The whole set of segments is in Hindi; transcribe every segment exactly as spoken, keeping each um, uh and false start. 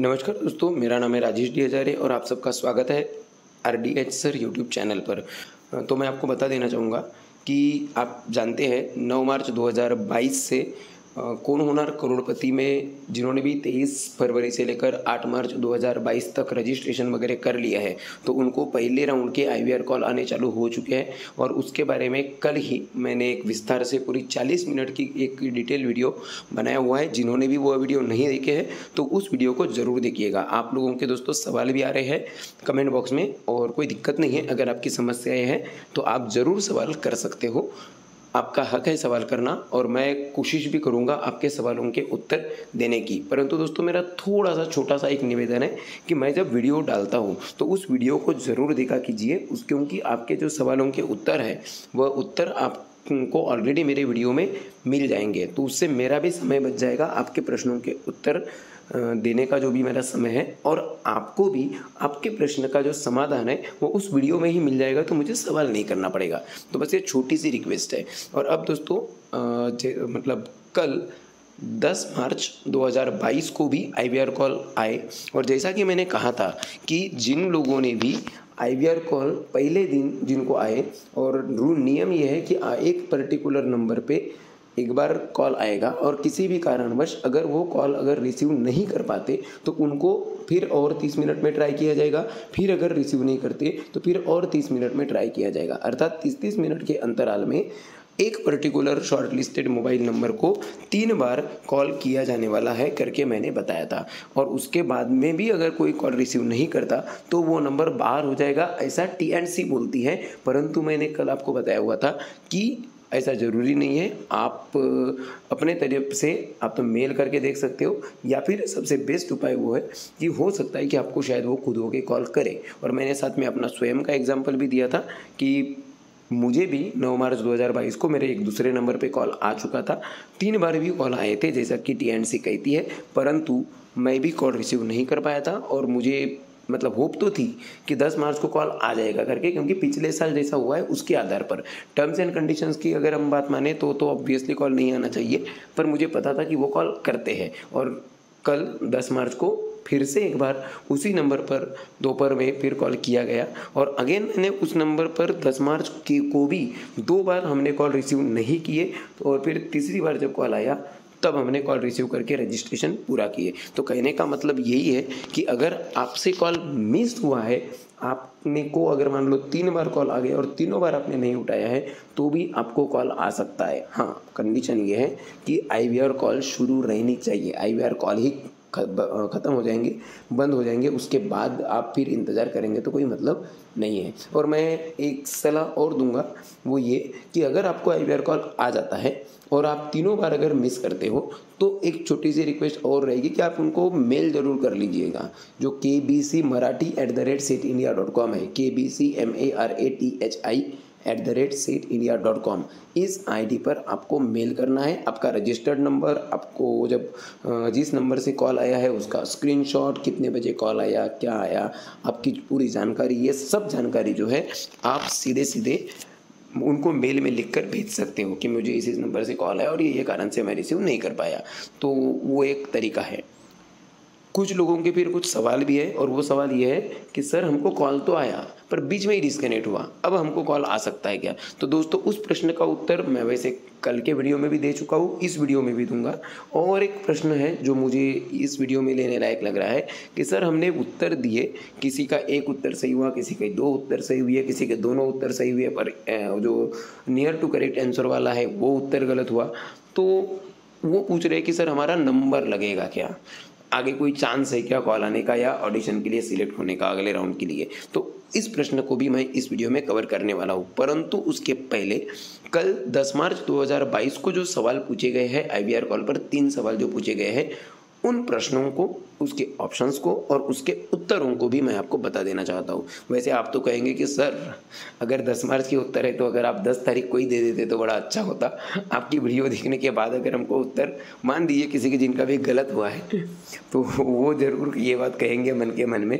नमस्कार दोस्तों, मेरा नाम है राजेश दिया जा रहे और आप सबका स्वागत है आरडीएच सर यूट्यूब चैनल पर। तो मैं आपको बता देना चाहूँगा कि आप जानते हैं नौ मार्च दो हज़ार बाईस से कौन होणार करोड़पति में जिन्होंने भी तेईस फरवरी से लेकर आठ मार्च दो हज़ार बाईस तक रजिस्ट्रेशन वगैरह कर लिया है तो उनको पहले राउंड के आईवीआर कॉल आने चालू हो चुके हैं। और उसके बारे में कल ही मैंने एक विस्तार से पूरी चालीस मिनट की एक डिटेल वीडियो बनाया हुआ है। जिन्होंने भी वो वीडियो नहीं देखे हैं तो उस वीडियो को ज़रूर देखिएगा। आप लोगों के दोस्तों सवाल भी आ रहे हैं कमेंट बॉक्स में और कोई दिक्कत नहीं है। अगर आपकी समस्याएँ हैं तो आप ज़रूर सवाल कर सकते हो, आपका हक है सवाल करना और मैं कोशिश भी करूंगा आपके सवालों के उत्तर देने की। परंतु दोस्तों मेरा थोड़ा सा छोटा सा एक निवेदन है कि मैं जब वीडियो डालता हूं तो उस वीडियो को ज़रूर देखा कीजिए उस, क्योंकि आपके जो सवालों के उत्तर है वह उत्तर आपको ऑलरेडी मेरे वीडियो में मिल जाएंगे तो उससे मेरा भी समय बच जाएगा आपके प्रश्नों के उत्तर देने का जो भी मेरा समय है, और आपको भी आपके प्रश्न का जो समाधान है वो उस वीडियो में ही मिल जाएगा तो मुझे सवाल नहीं करना पड़ेगा। तो बस ये छोटी सी रिक्वेस्ट है। और अब दोस्तों मतलब कल दस मार्च दो हज़ार बाईस को भी आईवीआर कॉल आए और जैसा कि मैंने कहा था कि जिन लोगों ने भी आईवीआर कॉल पहले दिन जिनको आए, और रूल नियम ये है कि एक पर्टिकुलर नंबर पर एक बार कॉल आएगा और किसी भी कारणवश अगर वो कॉल अगर रिसीव नहीं कर पाते तो उनको फिर और तीस मिनट में ट्राई किया जाएगा, फिर अगर रिसीव नहीं करते तो फिर और तीस मिनट में ट्राई किया जाएगा। अर्थात तीस तीस मिनट के अंतराल में एक particular short listed mobile number को तीन बार कॉल किया जाने वाला है करके मैंने बताया था। और उसके बाद में भी अगर कोई कॉल रिसीव नहीं करता तो वो नंबर बाहर हो जाएगा, ऐसा टी एंड सी बोलती है। परंतु मैंने कल आपको बताया हुआ था कि ऐसा ज़रूरी नहीं है, आप अपने तरफ से आप तो मेल करके देख सकते हो या फिर सबसे बेस्ट उपाय वो है कि हो सकता है कि आपको शायद वो खुद होके कॉल करे। और मैंने साथ में अपना स्वयं का एग्जाम्पल भी दिया था कि मुझे भी नौ मार्च दो हज़ार बाईस को मेरे एक दूसरे नंबर पे कॉल आ चुका था, तीन बार भी कॉल आए थे जैसा कि टी एंड सी कहती है, परंतु मैं भी कॉल रिसीव नहीं कर पाया था। और मुझे मतलब होप तो थी कि दस मार्च को कॉल आ जाएगा करके, क्योंकि पिछले साल जैसा हुआ है उसके आधार पर टर्म्स एंड कंडीशंस की अगर हम बात माने तो तो ऑब्वियसली कॉल नहीं आना चाहिए, पर मुझे पता था कि वो कॉल करते हैं। और कल दस मार्च को फिर से एक बार उसी नंबर पर दोपहर में फिर कॉल किया गया और अगेन मैंने उस नंबर पर दस मार्च के को भी दो बार हमने कॉल रिसीव नहीं किए और फिर तीसरी बार जब कॉल आया तब हमने कॉल रिसीव करके रजिस्ट्रेशन पूरा किए। तो कहने का मतलब यही है कि अगर आपसे कॉल मिस हुआ है, आपने को अगर मान लो तीन बार कॉल आ गया और तीनों बार आपने नहीं उठाया है तो भी आपको कॉल आ सकता है। हाँ, कंडीशन ये है कि आईवीआर कॉल शुरू रहनी चाहिए, आईवीआर कॉल ही ख़त्म हो जाएंगे, बंद हो जाएंगे, उसके बाद आप फिर इंतज़ार करेंगे तो कोई मतलब नहीं है। और मैं एक सलाह और दूंगा वो ये कि अगर आपको आईवीआर कॉल आ जाता है और आप तीनों बार अगर मिस करते हो तो एक छोटी सी रिक्वेस्ट और रहेगी कि आप उनको मेल ज़रूर कर लीजिएगा, जो K B C Marathi at the rate set India dot com है, K B C M A R A T H I at the rate set India dot com. इस आईडी पर आपको मेल करना है, आपका रजिस्टर्ड नंबर, आपको जब जिस नंबर से कॉल आया है उसका स्क्रीनशॉट, कितने बजे कॉल आया, क्या आया, आपकी पूरी जानकारी, ये सब जानकारी जो है आप सीधे सीधे उनको मेल में लिखकर भेज सकते हो कि मुझे इस इस नंबर से कॉल आया और ये ये कारण से मैं रिसीव नहीं कर पाया। तो वो एक तरीका है। कुछ लोगों के फिर कुछ सवाल भी है और वो सवाल ये है कि सर हमको कॉल तो आया पर बीच में ही डिस्कनेक्ट हुआ, अब हमको कॉल आ सकता है क्या? तो दोस्तों उस प्रश्न का उत्तर मैं वैसे कल के वीडियो में भी दे चुका हूँ, इस वीडियो में भी दूंगा। और एक प्रश्न है जो मुझे इस वीडियो में लेने लायक लग रहा है कि सर हमने उत्तर दिए, किसी का एक उत्तर सही हुआ, किसी के दो उत्तर सही हुए, किसी के दोनों उत्तर सही हुए, पर जो नियर टू करेक्ट आंसर वाला है वो उत्तर गलत हुआ। तो वो पूछ रहे कि सर हमारा नंबर लगेगा क्या, आगे कोई चांस है क्या कॉल आने का या ऑडिशन के लिए सिलेक्ट होने का अगले राउंड के लिए? तो इस प्रश्न को भी मैं इस वीडियो में कवर करने वाला हूँ। परंतु उसके पहले कल दस मार्च दो हज़ार बाईस को जो सवाल पूछे गए हैं आईवीआर कॉल पर, तीन सवाल जो पूछे गए हैं उन प्रश्नों को, उसके ऑप्शंस को और उसके उत्तरों को भी मैं आपको बता देना चाहता हूँ। वैसे आप तो कहेंगे कि सर अगर दस मार्च के उत्तर है तो अगर आप दस तारीख को ही दे देते तो बड़ा अच्छा होता, आपकी वीडियो देखने के बाद अगर हमको उत्तर मान दीजिए किसी के जिनका भी गलत हुआ है तो वो ज़रूर ये बात कहेंगे मन के मन में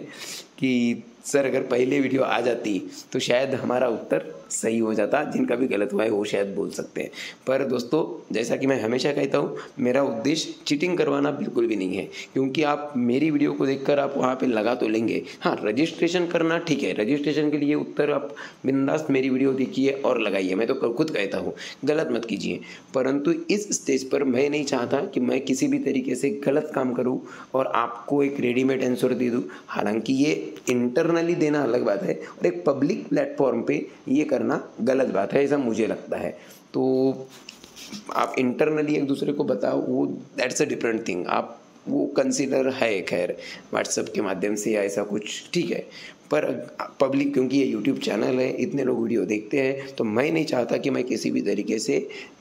कि सर अगर पहले वीडियो आ जाती तो शायद हमारा उत्तर सही हो जाता, जिनका भी गलत हुआ है वो शायद बोल सकते हैं। पर दोस्तों जैसा कि मैं हमेशा कहता हूँ, मेरा उद्देश्य चीटिंग करवाना बिल्कुल भी नहीं है, क्योंकि आप मेरी वीडियो को देखकर आप वहाँ पे लगा तो लेंगे। हाँ, रजिस्ट्रेशन करना ठीक है, रजिस्ट्रेशन के लिए उत्तर आप बिंदास मेरी वीडियो देखिए और लगाइए, मैं तो खुद कहता हूँ गलत मत कीजिए। परंतु इस स्टेज पर मैं नहीं चाहता कि मैं किसी भी तरीके से गलत काम करूँ और आपको एक रेडीमेड आंसर दे दूँ। हालांकि ये इंटरनली देना अलग बात है और एक पब्लिक प्लेटफॉर्म पे ये करना गलत बात है, ऐसा मुझे लगता है। तो आप इंटरनली एक दूसरे को बताओ, वो दैट्स अ डिफरेंट थिंग, आप वो कंसीडर है, खैर व्हाट्सएप के माध्यम से या ऐसा कुछ ठीक है। पर पब्लिक, क्योंकि ये यूट्यूब चैनल है, इतने लोग वीडियो देखते हैं, तो मैं नहीं चाहता कि मैं किसी भी तरीके से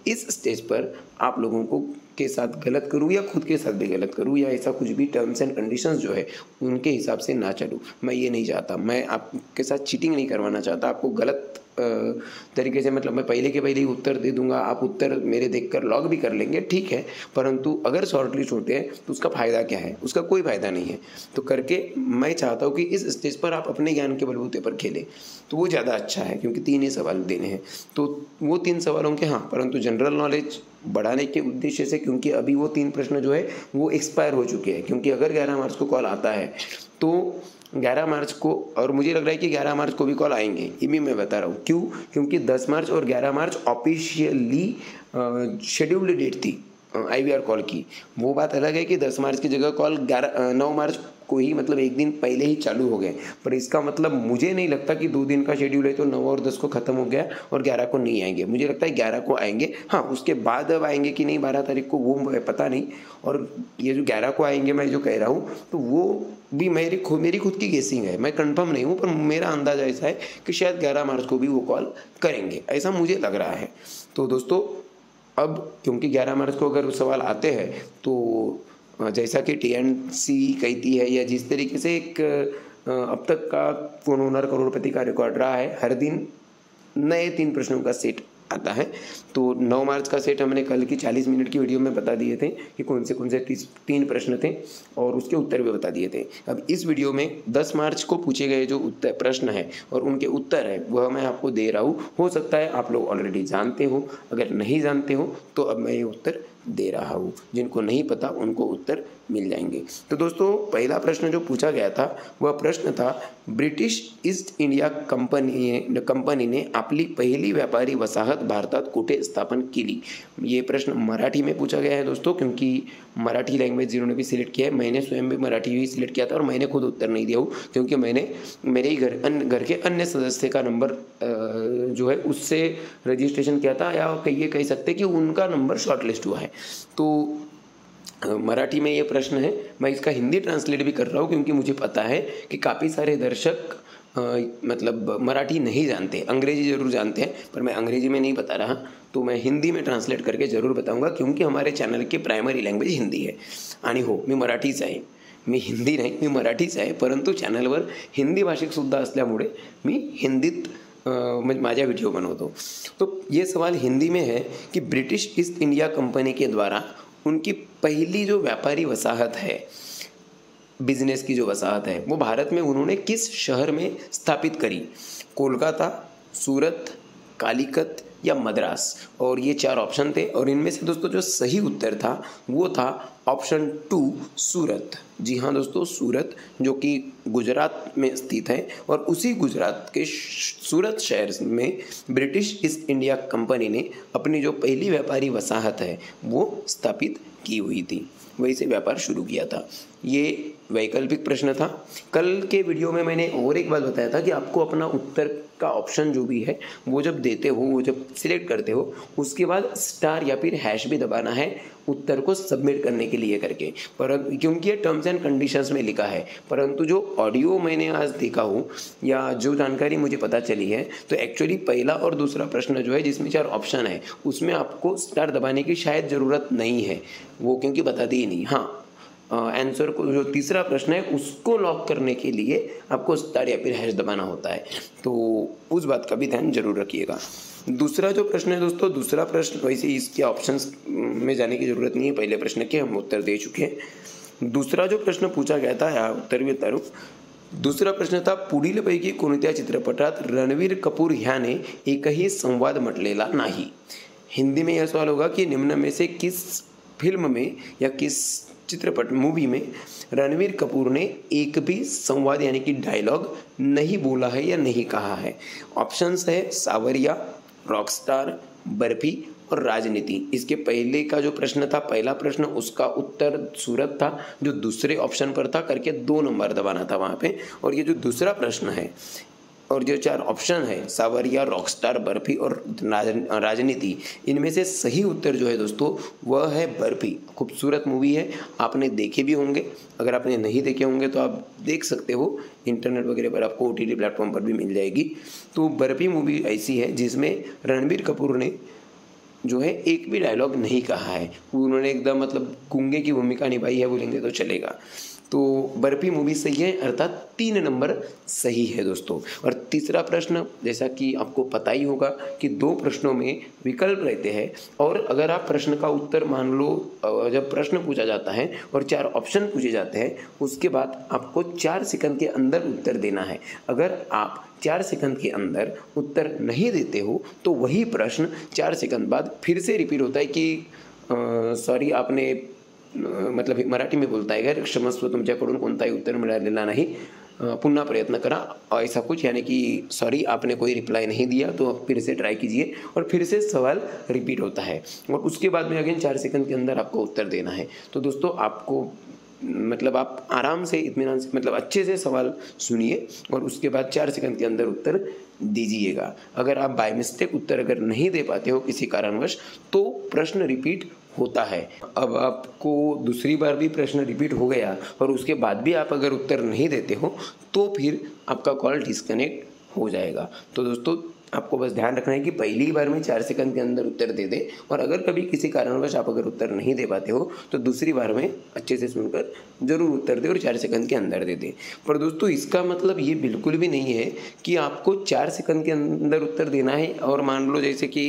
इस स्टेज पर आप लोगों को के साथ गलत करूँ या खुद के साथ भी गलत करूँ, या ऐसा कुछ भी टर्म्स एंड कंडीशंस जो है उनके हिसाब से ना चलूँ। मैं ये नहीं चाहता, मैं आपके साथ चीटिंग नहीं करवाना चाहता, आपको गलत तरीके से, मतलब मैं पहले के पहले ही उत्तर दे दूंगा, आप उत्तर मेरे देखकर लॉग भी कर लेंगे ठीक है, परंतु अगर शॉर्टलिस्ट होते हैं तो उसका फ़ायदा क्या है, उसका कोई फ़ायदा नहीं है। तो करके मैं चाहता हूँ कि इस स्टेज पर आप अपने ज्ञान के बलबूते पर खेलें, तो वो ज़्यादा अच्छा है, क्योंकि तीन ही सवाल देने हैं, तो वो तीन सवाल होंगे। हाँ, परंतु जनरल नॉलेज बढ़ाने के उद्देश्य से, क्योंकि अभी वो तीन प्रश्न जो है वो एक्सपायर हो चुके हैं, क्योंकि अगर ग्यारह मार्च को कॉल आता है तो ग्यारह मार्च को, और मुझे लग रहा है कि ग्यारह मार्च को भी कॉल आएंगे, ये भी मैं बता रहा हूँ, क्यों? क्योंकि दस मार्च और ग्यारह मार्च ऑफिशियली शेड्यूल्ड डेट थी आई वी आर कॉल की। वो बात अलग है कि दस मार्च की जगह कॉल ग्यारह नौ मार्च को ही, मतलब एक दिन पहले ही चालू हो गए, पर इसका मतलब मुझे नहीं लगता कि दो दिन का शेड्यूल है तो नौ और दस को ख़त्म हो गया और ग्यारह को नहीं आएंगे। मुझे लगता है ग्यारह को आएंगे, हाँ उसके बाद अब आएंगे कि नहीं बारह तारीख को वो पता नहीं, और ये जो ग्यारह को आएंगे मैं जो कह रहा हूँ तो वो भी मेरी खुद मेरी खुद की गेसिंग है, मैं कंफर्म नहीं हूँ, पर मेरा अंदाज़ा ऐसा है कि शायद ग्यारह मार्च को भी वो कॉल करेंगे, ऐसा मुझे लग रहा है। तो दोस्तों अब क्योंकि ग्यारह मार्च को अगर सवाल आते हैं तो जैसा कि टी एन सी कहती है, या जिस तरीके से एक अब तक का कौन होणार करोड़पति का रिकॉर्ड रहा है, हर दिन नए तीन प्रश्नों का सेट आता है। तो नौ मार्च का सेट हमने कल की चालीस मिनट की वीडियो में बता दिए थे कि कौन से कौन से तीन प्रश्न थे और उसके उत्तर भी बता दिए थे। अब इस वीडियो में दस मार्च को पूछे गए जो उत्तर प्रश्न है और उनके उत्तर है वह मैं आपको दे रहा हूँ। हो सकता है आप लोग ऑलरेडी जानते हो, अगर नहीं जानते हो तो अब मैं ये उत्तर दे रहा हूँ, जिनको नहीं पता उनको उत्तर मिल जाएंगे। तो दोस्तों पहला प्रश्न जो पूछा गया था वह प्रश्न था, British East India company company ने आपली पहिली व्यापारी वसाहत भारतात कुठे स्थापन केली। ये प्रश्न मराठी में पूछा गया है दोस्तों, क्योंकि मराठी लैंग्वेज जिन्होंने भी सिलेक्ट किया है, मैंने स्वयं भी मराठी ही सिलेक्ट किया था और मैंने खुद उत्तर नहीं दिया हूँ, क्योंकि मैंने मेरे ही घर अन्य घर के अन्य सदस्य का नंबर जो है उससे रजिस्ट्रेशन किया था, या ये कह सकते कि उनका नंबर शॉर्ट लिस्ट हुआ है। तो मराठी में ये प्रश्न है, मैं इसका हिंदी ट्रांसलेट भी कर रहा हूँ, क्योंकि मुझे पता है कि काफ़ी सारे दर्शक आ, मतलब मराठी नहीं जानते, अंग्रेजी ज़रूर जानते हैं पर मैं अंग्रेजी में नहीं बता रहा, तो मैं हिंदी में ट्रांसलेट करके ज़रूर बताऊंगा, क्योंकि हमारे चॅनल की प्रायमरी लँग्वेज हिंदी है आणि हो मी मराठीच आहे, मी हिंदी नाही मी मराठीच आहे, परंतु चॅनलवर हिंदी भाषिकसुद्धा असल्यामुळे मी हिंदीत मैं माझा वीडियो बनवतो। तो ये सवाल हिंदी में है कि ब्रिटिश ईस्ट इंडिया कंपनी के द्वारा उनकी पहली जो व्यापारी वसाहत है, बिजनेस की जो वसाहत है, वो भारत में उन्होंने किस शहर में स्थापित करी, कोलकाता, सूरत, कालिकत या मद्रास। और ये चार ऑप्शन थे और इनमें से दोस्तों जो सही उत्तर था वो था ऑप्शन टू, सूरत। जी हाँ दोस्तों, सूरत जो कि गुजरात में स्थित है, और उसी गुजरात के सूरत शहर में ब्रिटिश ईस्ट इंडिया कंपनी ने अपनी जो पहली व्यापारी वसाहत है वो स्थापित की हुई थी, वहीं से व्यापार शुरू किया था। ये वैकल्पिक प्रश्न था। कल के वीडियो में मैंने और एक बात बताया था कि आपको अपना उत्तर का ऑप्शन जो भी है वो जब देते हो, वो जब सिलेक्ट करते हो, उसके बाद स्टार या फिर हैश भी दबाना है उत्तर को सबमिट करने के लिए करके, परंतु क्योंकि ये टर्म्स एंड कंडीशंस में लिखा है। परंतु जो ऑडियो मैंने आज देखा हूँ या जो जानकारी मुझे पता चली है, तो एक्चुअली पहला और दूसरा प्रश्न जो है जिसमें चार ऑप्शन है उसमें आपको स्टार दबाने की शायद ज़रूरत नहीं है, वो क्योंकि बताती ही नहीं। हाँ, आंसर को जो तीसरा प्रश्न है उसको लॉक करने के लिए आपको स्टार या फिर हैश दबाना होता है, तो उस बात का भी ध्यान जरूर रखिएगा। दूसरा जो प्रश्न है दोस्तों, दूसरा प्रश्न, वैसे इसके ऑप्शंस में जाने की ज़रूरत नहीं है, पहले प्रश्न के हम उत्तर दे चुके हैं। दूसरा जो प्रश्न पूछा गया था, या उत्तर भी तारुफ दुसरा प्रश्न था, पुढीलपैकी कोणत्या चित्रपटात रणबीर कपूर ह्याने एकही संवाद म्हटलेला नाही। हिंदी में यह सवाल होगा कि निम्न में से किस फिल्म में या किस चित्रपट मूवी में रणबीर कपूर ने एक भी संवाद यानी कि डायलॉग नहीं बोला है या नहीं कहा है। ऑप्शंस है सावरिया, रॉकस्टार, बर्फी और राजनीति। इसके पहले का जो प्रश्न था, पहला प्रश्न, उसका उत्तर सूरत था जो दूसरे ऑप्शन पर था, करके दो नंबर दबाना था वहाँ पे। और ये जो दूसरा प्रश्न है और जो चार ऑप्शन है सावरिया, रॉकस्टार, बर्फी और राजनीति, इनमें से सही उत्तर जो है दोस्तों वह है बर्फी। खूबसूरत मूवी है, आपने देखे भी होंगे, अगर आपने नहीं देखे होंगे तो आप देख सकते हो, इंटरनेट वगैरह पर आपको ओ टी टी प्लेटफॉर्म पर भी मिल जाएगी। तो बर्फी मूवी ऐसी है जिसमें रणबीर कपूर ने जो है एक भी डायलॉग नहीं कहा है, उन्होंने एकदम मतलब गूंगे की भूमिका निभाई है, बोलेंगे तो चलेगा। तो बर्फी मूवी सही है, अर्थात तीन नंबर सही है दोस्तों। और तीसरा प्रश्न, जैसा कि आपको पता ही होगा कि दो प्रश्नों में विकल्प रहते हैं, और अगर आप प्रश्न का उत्तर मान लो, जब प्रश्न पूछा जाता है और चार ऑप्शन पूछे जाते हैं, उसके बाद आपको चार सेकंड के अंदर उत्तर देना है। अगर आप चार सेकंड के अंदर उत्तर नहीं देते हो तो वही प्रश्न चार सेकंड बाद फिर से रिपीट होता है कि सॉरी आपने मतलब मराठी में बोलता है क्षमस्व तुमच्याकडून कोणताही उत्तर मिळालेला नाही, पुनः प्रयत्न करा ऐसा कुछ, यानी कि सॉरी आपने कोई रिप्लाई नहीं दिया तो आप फिर से ट्राई कीजिए, और फिर से सवाल रिपीट होता है और उसके बाद में अगेन चार सेकंड के अंदर आपको उत्तर देना है। तो दोस्तों आपको मतलब आप आराम से इत्मीनान से मतलब अच्छे से सवाल सुनिए और उसके बाद चार सेकंड के अंदर उत्तर दीजिएगा। अगर आप बाय मिस्टेक उत्तर अगर नहीं दे पाते हो किसी कारणवश तो प्रश्न रिपीट होता है। अब आपको दूसरी बार भी प्रश्न रिपीट हो गया और उसके बाद भी आप अगर उत्तर नहीं देते हो तो फिर आपका कॉल डिस्कनेक्ट हो जाएगा। तो दोस्तों आपको बस ध्यान रखना है कि पहली बार में चार सेकंड के अंदर उत्तर दे दे, और अगर कभी किसी कारणवश आप अगर उत्तर नहीं दे पाते हो तो दूसरी बार में अच्छे से सुनकर ज़रूर उत्तर दे और चार सेकंड के अंदर दे दे। पर दोस्तों इसका मतलब ये बिल्कुल भी नहीं है कि आपको चार सेकंड के अंदर उत्तर देना है। और मान लो जैसे कि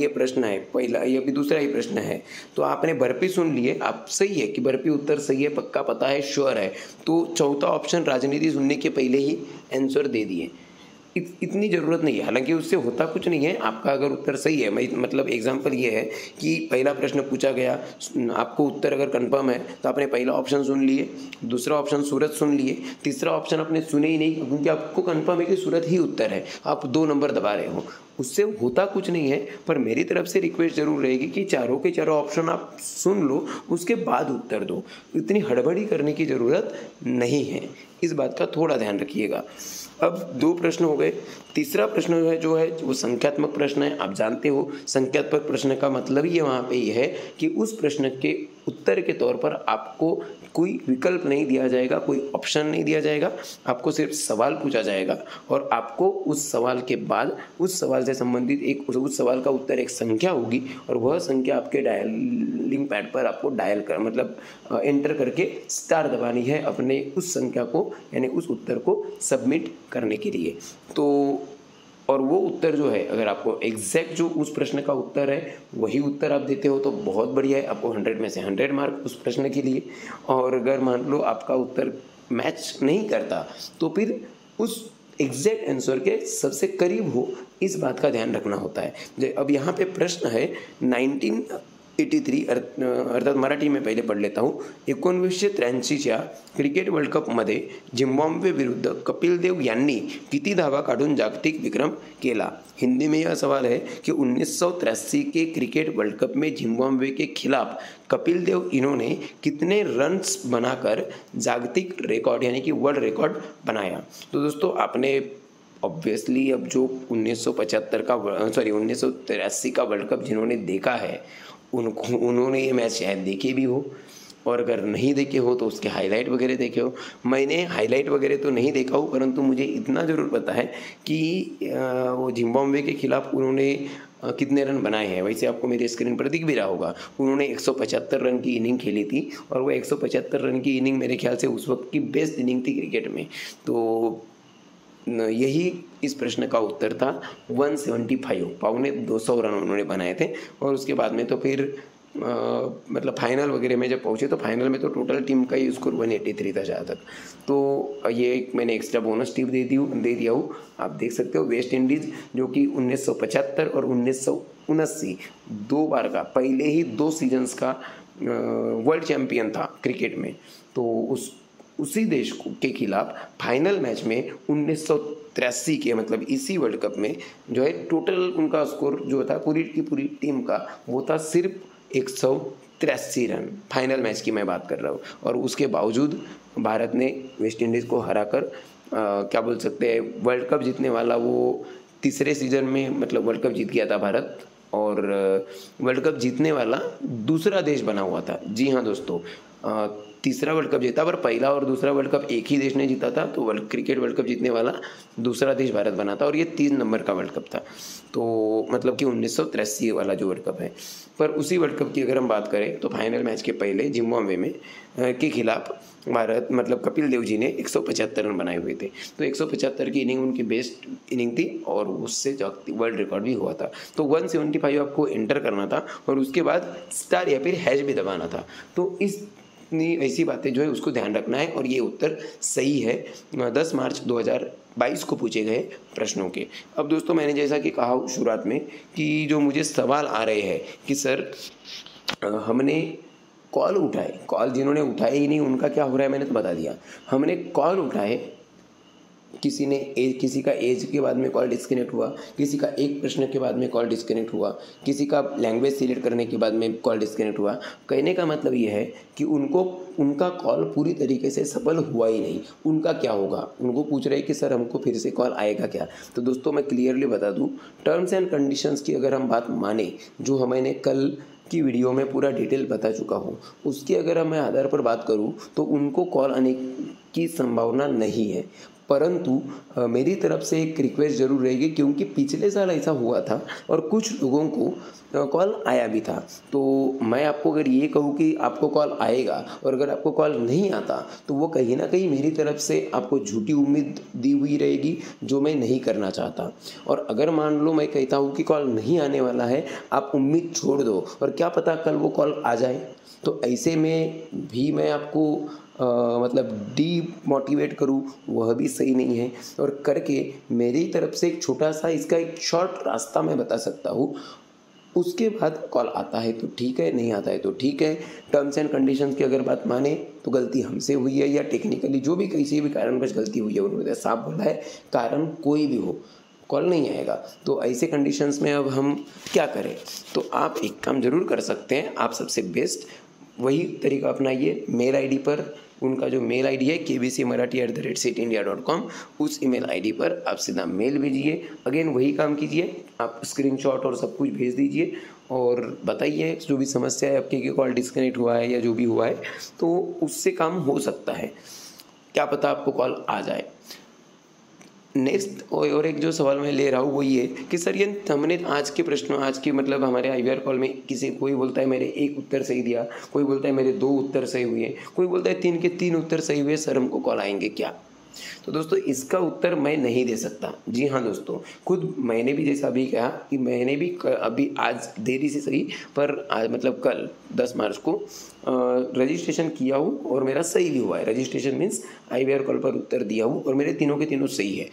ये प्रश्न है पहला, ये भी दूसरा ही प्रश्न है, तो आपने बर्फी सुन लिए, आप सही है कि बर्फी उत्तर सही है, पक्का पता है, श्योर है, तो चौथा ऑप्शन राजनीति सुनने के पहले ही आंसर दे दिए, इतनी ज़रूरत नहीं है। हालांकि उससे होता कुछ नहीं है, आपका अगर उत्तर सही है, मतलब एग्जाम्पल ये है कि पहला प्रश्न पूछा गया, आपको उत्तर अगर कंफर्म है तो आपने पहला ऑप्शन सुन लिए, दूसरा ऑप्शन सूरत सुन लिए, तीसरा ऑप्शन आपने सुने ही नहीं क्योंकि आपको कंफर्म है कि सूरत ही उत्तर है, आप दो नंबर दबा रहे हो, उससे होता कुछ नहीं है। पर मेरी तरफ से रिक्वेस्ट ज़रूर रहेगी कि चारों के चारों ऑप्शन आप सुन लो, उसके बाद उत्तर दो, इतनी हड़बड़ी करने की ज़रूरत नहीं है, इस बात का थोड़ा ध्यान रखिएगा। अब दो प्रश्न हो गए, तीसरा प्रश्न जो है जो है वो संख्यात्मक प्रश्न है। आप जानते हो संख्यात्मक प्रश्न का मतलब ये वहाँ पे ये है कि उस प्रश्न के उत्तर के तौर पर आपको कोई विकल्प नहीं दिया जाएगा, कोई ऑप्शन नहीं दिया जाएगा, आपको सिर्फ सवाल पूछा जाएगा और आपको उस सवाल के बाद उस सवाल से संबंधित एक उस सवाल का उत्तर एक संख्या होगी और वह संख्या आपके डायलिंग पैड पर आपको डायल कर मतलब एंटर करके स्टार दबानी है अपने उस संख्या को यानी उस उत्तर को सबमिट करने के लिए। तो और वो उत्तर जो है अगर आपको एग्जैक्ट जो उस प्रश्न का उत्तर है वही उत्तर आप देते हो तो बहुत बढ़िया है, आपको हंड्रेड में से हंड्रेड मार्क उस प्रश्न के लिए। और अगर मान लो आपका उत्तर मैच नहीं करता तो फिर उस एग्जैक्ट आंसर के सबसे करीब हो, इस बात का ध्यान रखना होता है। अब यहाँ पे प्रश्न है नाइनटीन एटी थ्री अर्थात मराठी में पहले पढ़ लेता हूँ। एकोणीसशे त्र्याऐंशीच्या क्रिकेट वर्ल्ड कपमध्ये जिम्बाब्वे विरुद्ध कपिल देव यांनी किती धावा काढून जागतिक विक्रम केला। हिंदी में यह सवाल है कि उन्नीस सौ तिरासी के क्रिकेट वर्ल्ड कप में जिम्बाब्वे के खिलाफ कपिल देव इन्होंने कितने रन्स बनाकर जागतिक रिकॉर्ड यानी कि वर्ल्ड रिकॉर्ड बनाया। तो दोस्तों आपने ऑब्वियसली अब जो उन्नीस सौ पचहत्तर का सॉरी उन्नीस सौ तिरासी का वर्ल्ड कप जिन्होंने देखा है उनको उन्होंने ये मैच शायद देखे भी हो, और अगर नहीं देखे हो तो उसके हाईलाइट वगैरह देखे हो। मैंने हाईलाइट वगैरह तो नहीं देखा हो, परंतु मुझे इतना ज़रूर पता है कि वो जिम्बाब्वे के खिलाफ उन्होंने कितने रन बनाए हैं। वैसे आपको मेरे स्क्रीन पर दिख भी रहा होगा, उन्होंने एक सौ पचहत्तर रन की इनिंग खेली थी और वो एक सौ पचहत्तर रन की इनिंग मेरे ख्याल से उस वक्त की बेस्ट इनिंग थी क्रिकेट में। तो यही इस प्रश्न का उत्तर था, वन सेवेंटी फाइव, पौने दो सौ रन उन्होंने बनाए थे। और उसके बाद में तो फिर मतलब फाइनल वगैरह में जब पहुँचे तो फाइनल में तो टोटल टीम का ही स्कोर वन एटी थ्री था जहाँ तक। तो ये एक मैंने एक्स्ट्रा बोनस टिप दे दी दे दिया हूँ। आप देख सकते हो वेस्ट इंडीज़ जो कि उन्नीस सौ पचहत्तर और उन्नीस सौ उनासी दो बार का पहले ही दो सीजन्स का वर्ल्ड चैम्पियन था क्रिकेट में, तो उस उसी देश के खिलाफ फाइनल मैच में उन्नीस सौ तिरासी के मतलब इसी वर्ल्ड कप में जो है टोटल उनका स्कोर जो था पूरी की पूरी टीम का वो था सिर्फ एक सौ तिरासी रन। फाइनल मैच की मैं बात कर रहा हूँ। और उसके बावजूद भारत ने वेस्ट इंडीज़ को हराकर क्या बोल सकते हैं वर्ल्ड कप जीतने वाला, वो तीसरे सीजन में मतलब वर्ल्ड कप जीत गया था भारत और वर्ल्ड कप जीतने वाला दूसरा देश बना हुआ था। जी हाँ दोस्तों, तीसरा वर्ल्ड कप जीता पर पहला और दूसरा वर्ल्ड कप एक ही देश ने जीता था, तो वर्ल्ड क्रिकेट वर्ल्ड कप जीतने वाला दूसरा देश भारत बना था और ये तीन नंबर का वर्ल्ड कप था। तो मतलब कि उन्नीस सौ तिरासी वाला जो वर्ल्ड कप है। पर उसी वर्ल्ड कप की अगर हम बात करें तो फाइनल मैच के पहले जिम्बाब्वे में के खिलाफ भारत मतलब कपिल देव जी ने एक सौ पचहत्तर रन बनाए हुए थे। तो एक सौ पचहत्तर की इनिंग उनकी बेस्ट इनिंग थी और उससे वर्ल्ड रिकॉर्ड भी हुआ था। तो वन सेवेंटी फाइव आपको एंटर करना था और उसके बाद स्टार या फिर हैश भी दबाना था। तो इस ऐसी बातें जो है उसको ध्यान रखना है और ये उत्तर सही है दस मार्च दो हज़ार बाईस को पूछे गए प्रश्नों के। अब दोस्तों मैंने जैसा कि कहा शुरुआत में कि जो मुझे सवाल आ रहे हैं कि सर हमने कॉल उठाए, कॉल जिन्होंने उठाए ही नहीं उनका क्या हो रहा है मैंने तो बता दिया। हमने कॉल उठाए, किसी ने एज किसी का एज के बाद में कॉल डिस्कनेक्ट हुआ, किसी का एक प्रश्न के बाद में कॉल डिस्कनेक्ट हुआ, किसी का लैंग्वेज सिलेक्ट करने के बाद में कॉल डिस्कनेक्ट हुआ। कहने का मतलब ये है कि उनको उनका कॉल पूरी तरीके से सफल हुआ ही नहीं। उनका क्या होगा? उनको पूछ रहे हैं कि सर हमको फिर से कॉल आएगा क्या? तो दोस्तों मैं क्लियरली बता दूँ, टर्म्स एंड कंडीशंस की अगर हम बात माने जो हमने कल की वीडियो में पूरा डिटेल बता चुका हूँ, उसके अगर मैं आधार पर बात करूँ तो उनको कॉल आने की संभावना नहीं है। परंतु आ, मेरी तरफ से एक रिक्वेस्ट ज़रूर रहेगी क्योंकि पिछले साल ऐसा हुआ था और कुछ लोगों को कॉल आया भी था। तो मैं आपको अगर ये कहूँ कि आपको कॉल आएगा और अगर आपको कॉल नहीं आता तो वो कहीं ना कहीं मेरी तरफ से आपको झूठी उम्मीद दी हुई रहेगी जो मैं नहीं करना चाहता। और अगर मान लो मैं कहता हूँ कि कॉल नहीं आने वाला है, आप उम्मीद छोड़ दो और क्या पता कल वो कॉल आ जाए, तो ऐसे में भी मैं आपको आ, मतलब डीमोटिवेट करूं वह भी सही नहीं है। और करके मेरी तरफ से एक छोटा सा इसका एक शॉर्ट रास्ता मैं बता सकता हूं, उसके बाद कॉल आता है तो ठीक है, नहीं आता है तो ठीक है। टर्म्स एंड कंडीशंस की अगर बात माने तो गलती हमसे हुई है या टेक्निकली जो भी किसी भी कारणवश गलती हुई है, उन्होंने साफ बोला है कारण कोई भी हो कॉल नहीं आएगा। तो ऐसे कंडीशंस में अब हम क्या करें? तो आप एक काम ज़रूर कर सकते हैं, आप सबसे बेस्ट वही तरीका अपनाइए। मेल आईडी पर उनका जो मेल आईडी है K B C Marathi at the rate set India dot com, उस ईमेल आईडी पर आप सीधा मेल भेजिए। अगेन वही काम कीजिए, आप स्क्रीनशॉट और सब कुछ भेज दीजिए और बताइए जो भी समस्या है आपकी कि कॉल डिस्कनेक्ट हुआ है या जो भी हुआ है, तो उससे काम हो सकता है। क्या पता आपको कॉल आ जाए। नेक्स्ट और एक जो सवाल मैं ले रहा हूँ वो ये कि सर ये हमने आज के प्रश्न आज के मतलब हमारे आईवीआर कॉल में किसी कोई बोलता है मेरे एक उत्तर सही दिया, कोई बोलता है मेरे दो उत्तर सही हुए, कोई बोलता है तीन के तीन उत्तर सही हुए, सर हमको कॉल आएंगे क्या? तो दोस्तों इसका उत्तर मैं नहीं दे सकता। जी हाँ दोस्तों, खुद मैंने भी जैसा अभी कहा कि मैंने भी अभी आज देरी से सही पर आज मतलब कल दस मार्च को रजिस्ट्रेशन किया हूँ और मेरा सही भी हुआ है। रजिस्ट्रेशन मीन्स आईवीआर कॉल पर उत्तर दिया हूँ और मेरे तीनों के तीनों सही है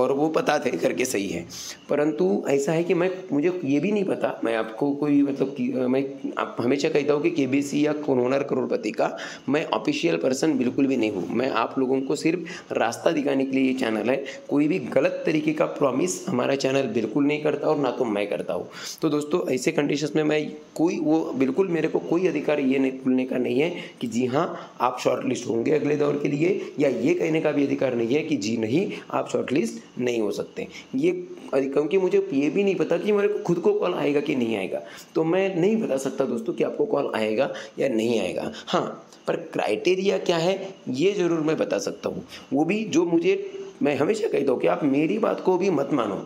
और वो पता थे करके सही है। परंतु ऐसा है कि मैं मुझे ये भी नहीं पता, मैं आपको कोई मतलब कि मैं आप हमेशा कहता हूँ कि के बी सी या कौन होणार करोड़पति का मैं ऑफिशियल पर्सन बिल्कुल भी नहीं हूँ। मैं आप लोगों को सिर्फ रास्ता दिखाने के लिए ये चैनल है, कोई भी गलत तरीके का प्रॉमिस हमारा चैनल बिल्कुल नहीं करता और ना तो मैं करता हूँ। तो दोस्तों ऐसे कंडीशन में मैं कोई वो बिल्कुल मेरे को कोई अधिकार ये नहीं बोलने का नहीं है कि जी हाँ आप शॉर्ट लिस्ट होंगे अगले दौर के लिए, या ये कहने का भी अधिकार नहीं है कि जी नहीं आप शॉर्ट लिस्ट नहीं हो सकते ये, क्योंकि मुझे ये भी नहीं पता कि मेरे को खुद को कॉल आएगा कि नहीं आएगा। तो मैं नहीं बता सकता दोस्तों कि आपको कॉल आएगा या नहीं आएगा। हाँ, पर क्राइटेरिया क्या है ये ज़रूर मैं बता सकता हूँ, वो भी जो मुझे मैं हमेशा कहता हूँ कि आप मेरी बात को भी मत मानो।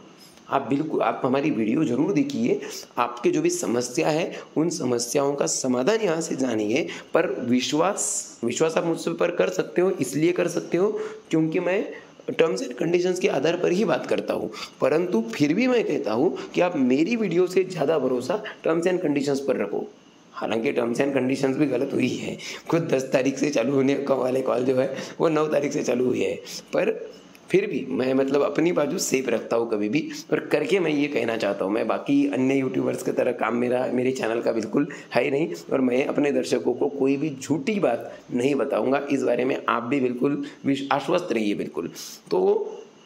आप बिल्कुल आप हमारी वीडियो ज़रूर देखिए, आपके जो भी समस्या है उन समस्याओं का समाधान यहाँ से जानिए। पर विश्वास विश्वास आप मुझसे पर कर सकते हो, इसलिए कर सकते हो क्योंकि मैं टर्म्स एंड कंडीशंस के आधार पर ही बात करता हूँ, परंतु फिर भी मैं कहता हूँ कि आप मेरी वीडियो से ज़्यादा भरोसा टर्म्स एंड कंडीशंस पर रखो। हालांकि टर्म्स एंड कंडीशंस भी गलत हुई है, खुद दस तारीख से चालू होने वाले कॉल जो है वो नौ तारीख से चालू हुई है, पर फिर भी मैं मतलब अपनी बाजू सेफ रखता हूँ कभी भी, पर करके मैं ये कहना चाहता हूँ, मैं बाकी अन्य यूट्यूबर्स की तरह काम मेरा मेरे चैनल का बिल्कुल है ही नहीं, और मैं अपने दर्शकों को कोई भी झूठी बात नहीं बताऊँगा। इस बारे में आप भी बिल्कुल आश्वस्त रहिए बिल्कुल। तो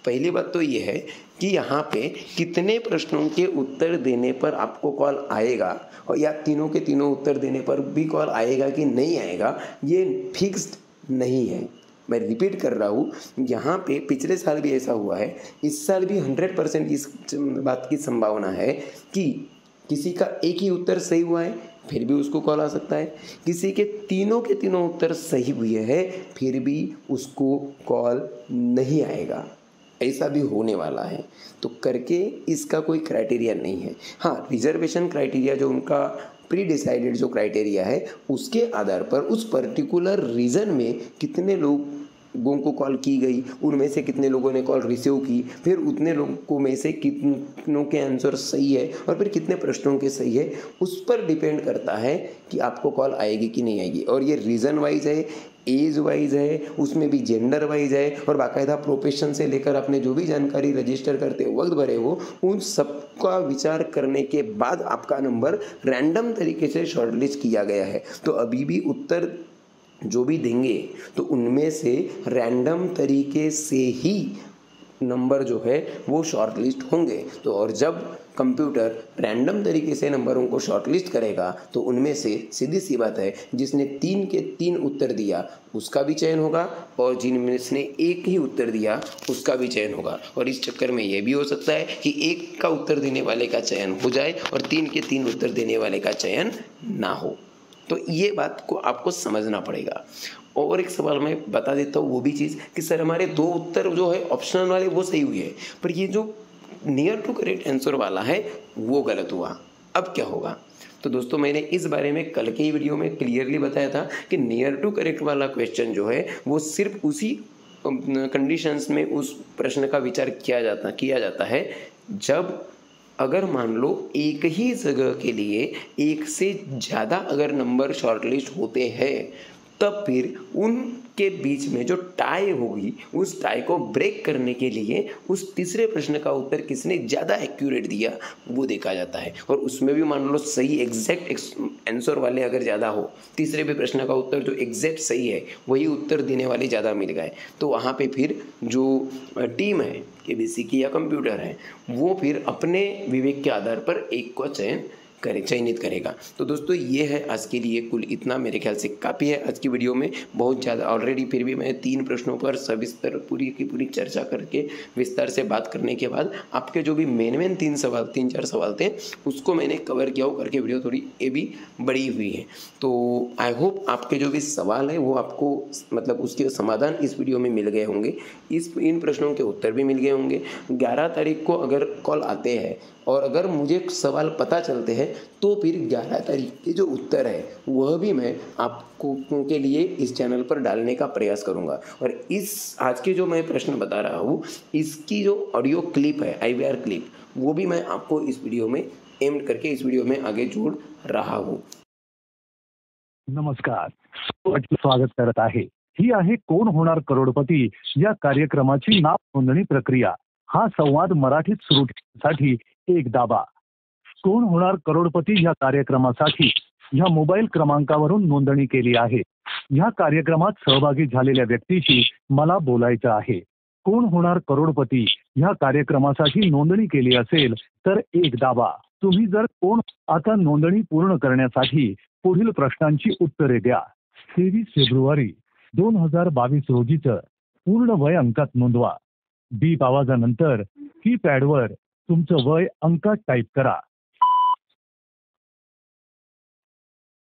पहली बात तो ये है कि यहाँ पे कितने प्रश्नों के उत्तर देने पर आपको कॉल आएगा, और या तीनों के तीनों उत्तर देने पर भी कॉल आएगा कि नहीं आएगा, ये फिक्स्ड नहीं है। मैं रिपीट कर रहा हूँ, यहाँ पे पिछले साल भी ऐसा हुआ है, इस साल भी हंड्रेड परसेंट इस बात की संभावना है कि किसी का एक ही उत्तर सही हुआ है फिर भी उसको कॉल आ सकता है, किसी के तीनों के तीनों उत्तर सही हुए हैं फिर भी उसको कॉल नहीं आएगा, ऐसा भी होने वाला है। तो करके इसका कोई क्राइटेरिया नहीं है। हाँ, रिजर्वेशन क्राइटेरिया जो उनका प्री डिसाइडेड जो क्राइटेरिया है उसके आधार पर उस पर्टिकुलर रीजन में कितने लोगों को कॉल की गई, उनमें से कितने लोगों ने कॉल रिसीव की, फिर उतने लोगों में से कितनों के आंसर सही है और फिर कितने प्रश्नों के सही है, उस पर डिपेंड करता है कि आपको कॉल आएगी कि नहीं आएगी। और ये रीज़न वाइज है, एज वाइज है, उसमें भी जेंडर वाइज है, और बाकायदा प्रोफेशन से लेकर आपने जो भी जानकारी रजिस्टर करते वक्त भरे हो, उन सबका विचार करने के बाद आपका नंबर रैंडम तरीके से शॉर्टलिस्ट किया गया है। तो अभी भी उत्तर जो भी देंगे तो उनमें से रैंडम तरीके से ही नंबर जो है वो शॉर्टलिस्ट होंगे। तो और जब कंप्यूटर रैंडम तरीके से नंबरों को शॉर्टलिस्ट करेगा तो उनमें से सीधी सी बात है, जिसने तीन के तीन उत्तर दिया उसका भी चयन होगा, और जिसने एक ही उत्तर दिया उसका भी चयन होगा। और इस चक्कर में यह भी हो सकता है कि एक का उत्तर देने वाले का चयन हो जाए और तीन के तीन उत्तर देने वाले का चयन ना हो। तो ये बात को आपको समझना पड़ेगा। और एक सवाल मैं बता देता हूँ, वो भी चीज़ कि सर हमारे दो उत्तर जो है ऑप्शनल वाले वो सही हुए हैं, पर ये जो नियर टू करेक्ट आंसर वाला है वो गलत हुआ, अब क्या होगा? तो दोस्तों मैंने इस बारे में कल के ही वीडियो में क्लियरली बताया था कि नियर टू करेक्ट वाला क्वेश्चन जो है वो सिर्फ उसी कंडीशंस में उस प्रश्न का विचार किया जाता किया जाता है जब अगर मान लो एक ही जगह के लिए एक से ज़्यादा अगर नंबर शॉर्टलिस्ट होते हैं, तब फिर उनके बीच में जो टाई होगी उस टाई को ब्रेक करने के लिए उस तीसरे प्रश्न का उत्तर किसने ज़्यादा एक्यूरेट दिया वो देखा जाता है। और उसमें भी मान लो सही एग्जैक्ट आंसर वाले अगर ज़्यादा हो, तीसरे भी प्रश्न का उत्तर जो एग्जैक्ट सही है वही उत्तर देने वाले ज़्यादा मिल गए, तो वहाँ पे फिर जो टीम है के बी सी की या कंप्यूटर है वो फिर अपने विवेक के आधार पर एक को चयन करे चयनित करेगा। तो दोस्तों ये है आज के लिए कुल इतना, मेरे ख्याल से काफ़ी है आज की वीडियो में, बहुत ज़्यादा ऑलरेडी फिर भी मैं तीन प्रश्नों पर सविस्तर पूरी की पूरी चर्चा करके विस्तार से बात करने के बाद आपके जो भी मेन मेन तीन सवाल तीन चार सवाल थे उसको मैंने कवर किया हो करके वीडियो थोड़ी ये भी बड़ी हुई है। तो आई होप आपके जो भी सवाल है वो आपको मतलब उसके समाधान इस वीडियो में मिल गए होंगे, इस इन प्रश्नों के उत्तर भी मिल गए होंगे। ग्यारह तारीख को अगर कॉल आते हैं और अगर मुझे सवाल पता चलते हैं तो फिर ग्यारह तारीख के जो उत्तर है वह भी मैं आपको के लिए इस चैनल पर डालने का प्रयास करूंगा। और इस आज के जो मैं प्रश्न बता रहा हूँ इसकी जो ऑडियो क्लिप है आई वी आर क्लिप वो भी मैं आपको इस वीडियो में एम करके इस वीडियो में आगे जोड़ रहा हूँ। नमस्कार, स्वागत करत आहे। ही आहे कोण होणार करोडपती या कार्यक्रमाची नाव नोंदणी प्रक्रिया। हा संवाद मराठीत सुरू ठेवण्यासाठी एक दाबा। कोण होणार करोडपती या कार्यक्रमासाठी या मोबाईल क्रमांकावरून नोंदणी केली आहे। या कार्यक्रमात सहभागी झालेल्या व्यक्तीशी मला बोलायचं आहे। कोण होणार करोडपती या कार्यक्रमासाठी नोंदणी केली असेल तर एक दाबा। तुम्ही जर कोण आता नोंदणी पूर्ण करण्यासाठी पुढील प्रश्नांची उत्तरे द्या। तेवीस फेब्रुवारी दोन हजार बावीस रोजीचं पूर्ण वय अंकात नोंदवा। बीप आवाजानंतर कीपॅडवर तुमचं वय अंकात टाईप करा।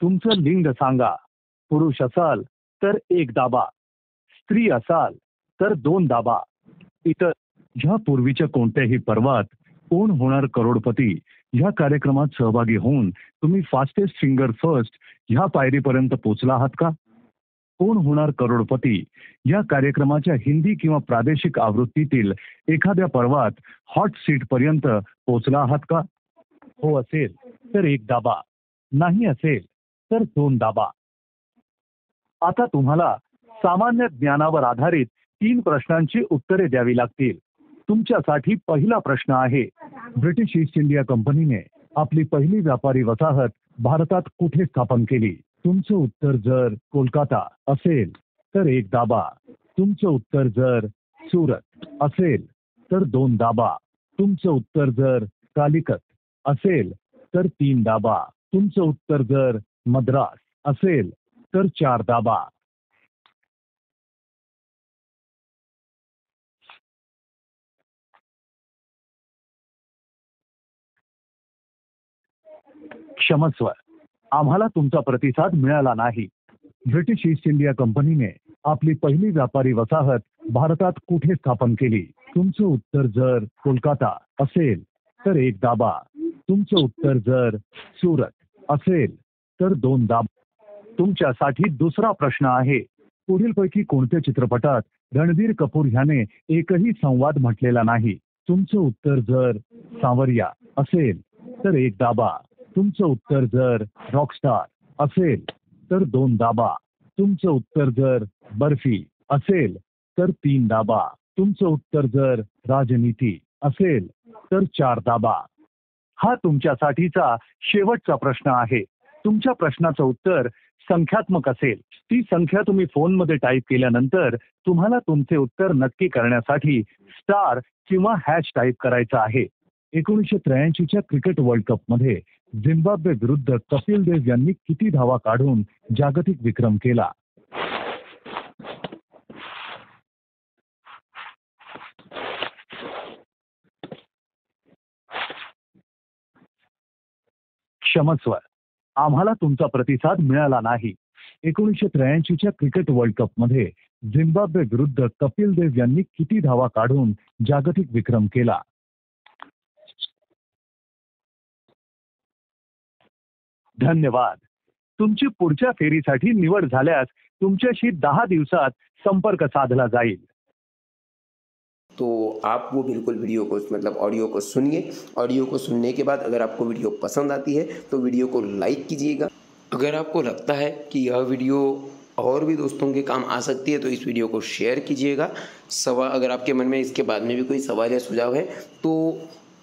तुमचं लिंग सांगा। पुरुष असाल तर एक दाबा, स्त्री असाल तर दोन दाबा। इतर ह्या पूर्वीच्या कोणत्याही पर्वात कोण होणार करोडपती ह्या कार्यक्रमात सहभागी होऊन तुम्ही फास्टेस्ट फिंगर फर्स्ट ह्या पायरीपर्यंत पोहोचला आहात का? कौन होणार करोड़पति या कार्यक्रमाच्या हिंदी किंवा प्रादेशिक आवृत्तीतील एखाद्या पर्वात हॉट सीट पर्यंत पोहोचला आहात का? हो असेल तर एक दाबा, नाही असेल तर दोन दाबा। आता तुम्हाला सामान्य ज्ञानावर आधारित तीन प्रश्नांची उत्तरे द्यावी लागतील। तुमच्यासाठी पहिला प्रश्न आहे, ब्रिटिश ईस्ट इंडिया कंपनीने आपली पहिली व्यापारी वसाहत भारतात कुठे स्थापन केली? तुमचं उत्तर जर कोलकाता असेल तर एक दाबा, तुमचं उत्तर जर सुरत असेल तर दोन दाबा, तुमचं उत्तर जर कालिकत असेल तर तीन दाबा, तुमचं उत्तर जर मद्रास असेल तर चार दाबा। क्षमस्व, आम्हाला तुमचा प्रतिसाद मिळाला नाही। ब्रिटिश ईस्ट इंडिया कंपनीने आपली पहिली व्यापारी वसाहत भारतात कुठे स्थापन केली? तुमचं उत्तर जर कोलकाता असेल तर एक दाबा, तुमचं उत्तर जर सुरत असेल तर दोन दाबा। तुमच्यासाठी दुसरा प्रश्न आहे, पुढीलपैकी कोणत्या चित्रपटात रणबीर कपूर ह्याने एकही संवाद म्हटलेला नाही? तुमचं उत्तर जर सावरिया असेल तर एक दाबा, तुमचं उत्तर जर रॉकस्टार असेल तर दोन दाबा, तुमचं उत्तर जर बर्फी असेल तर तीन दाबा, तुमचं उत्तर जर राजनीति असेल तर चार दाबा। हा तुमच्यासाठीचा शेवटचा प्रश्न आहे। तुमच्या प्रश्नाचं उत्तर संख्यात्मक असेल। ती संख्या तुम्ही फोनमध्ये टाईप केल्यानंतर तुम्हाला तुमचे उत्तर नक्की करण्यासाठी स्टार किंवा हॅश टाईप करायचा आहे। एकोणीसशे त्र्याऐंशीच्या क्रिकेट वर्ल्ड कपमध्ये जिम्बाब्वे विरुद्ध कपिल देव यांनी किती धावा काढून जागतिक विक्रम केला? क्षमस्व, आम्हाला तुमचा प्रतिसाद मिळाला नाही। एकोणीसशे त्र्याऐंशीच्या क्रिकेट वर्ल्ड कपमध्ये जिम्बाब्वे विरुद्ध कपिल देव यांनी किती धावा काढून जागतिक विक्रम केला? धन्यवाद। तुमची पुढच्या फेरीसाठी निवड झाल्यास तुमच्याशी दहा दिवसात संपर्क साधला जाईल। तो आप वो बिल्कुल वीडियो को मतलब ऑडियो को सुनिए। ऑडियो को सुनने के बाद अगर आपको वीडियो पसंद आती है तो वीडियो को लाइक कीजिएगा। अगर आपको लगता है कि यह वीडियो और भी दोस्तों के काम आ सकती है तो इस वीडियो को शेयर कीजिएगा। सवाल अगर आपके मन में इसके बाद में भी कोई सवाल या सुझाव है तो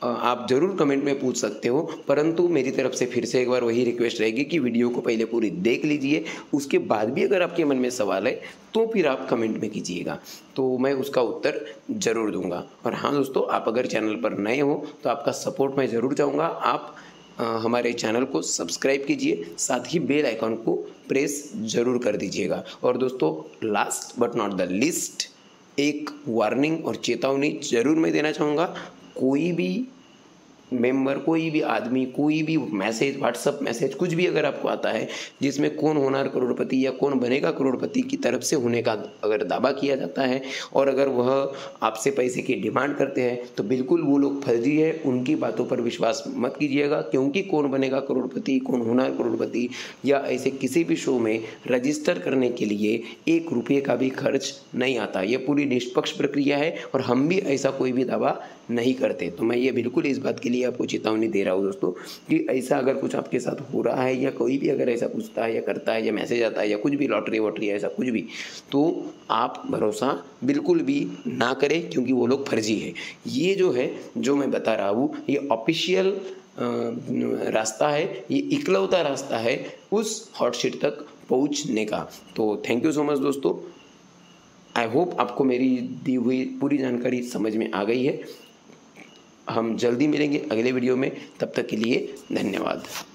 आप ज़रूर कमेंट में पूछ सकते हो, परंतु मेरी तरफ से फिर से एक बार वही रिक्वेस्ट रहेगी कि वीडियो को पहले पूरी देख लीजिए, उसके बाद भी अगर आपके मन में सवाल है तो फिर आप कमेंट में कीजिएगा, तो मैं उसका उत्तर ज़रूर दूंगा। और हाँ दोस्तों, आप अगर चैनल पर नए हो तो आपका सपोर्ट मैं ज़रूर चाहूँगा। आप आ, हमारे चैनल को सब्सक्राइब कीजिए, साथ ही बेल आइकॉन को प्रेस ज़रूर कर दीजिएगा। और दोस्तों, last but not the least, एक वार्निंग और चेतावनी ज़रूर मैं देना चाहूँगा। कोई भी मेंबर, कोई भी आदमी, कोई भी मैसेज, व्हाट्सअप मैसेज, कुछ भी अगर आपको आता है जिसमें कौन होणार करोड़पति या कौन बनेगा करोड़पति की तरफ से होने का अगर दावा किया जाता है और अगर वह आपसे पैसे की डिमांड करते हैं तो बिल्कुल वो लोग फर्जी है, उनकी बातों पर विश्वास मत कीजिएगा। क्योंकि कौन बनेगा करोड़पति, कौन होणार करोड़पति या ऐसे किसी भी शो में रजिस्टर करने के लिए एक रुपये का भी खर्च नहीं आता। यह पूरी निष्पक्ष प्रक्रिया है और हम भी ऐसा कोई भी दावा नहीं करते। तो मैं ये बिल्कुल इस बात के लिए आपको चेतावनी दे रहा हूँ दोस्तों कि ऐसा अगर कुछ आपके साथ हो रहा है या कोई भी अगर ऐसा पूछता है या करता है या मैसेज आता है या कुछ भी लॉटरी वॉटरी ऐसा कुछ भी, तो आप भरोसा बिल्कुल भी ना करें, क्योंकि वो लोग फर्जी है। ये जो है, जो मैं बता रहा हूँ, ये ऑफिशियल रास्ता है, ये इकलौता रास्ता है उस हॉटशीट तक पहुँचने का। तो थैंक यू सो मच दोस्तों। आई होप आपको मेरी दी हुई पूरी जानकारी समझ में आ गई है। हम जल्दी मिलेंगे अगले वीडियो में, तब तक के लिए धन्यवाद।